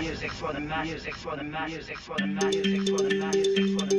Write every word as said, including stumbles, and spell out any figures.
music for the music for the music for the music for the music for the music for the